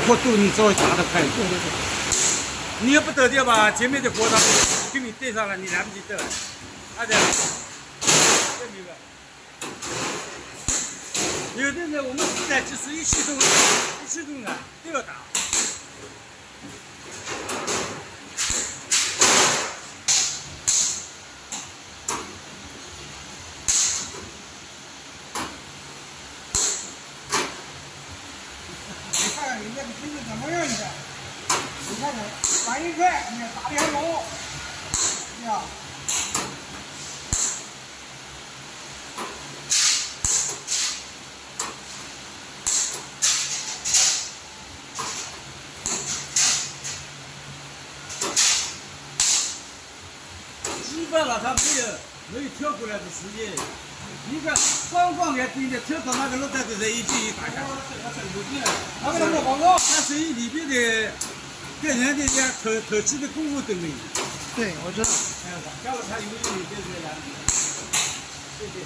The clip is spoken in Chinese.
活动你稍微砸得开，你也不得掉吧？前面的活动给你对上了，你来不及得了。大家，这明白？有的呢，我们现在就是一驱动啊，都要打。你这个钉子怎么样？你看看，反应快，你看打的还高，对吧？基本上他没有跳过来的时间。你看，光还盯着跳到那个落袋子人一进一打下去，他们那个广告，但是里边的跟人家投机的功夫都没有。对，我知道。哎，加了他有点就是两米，对对。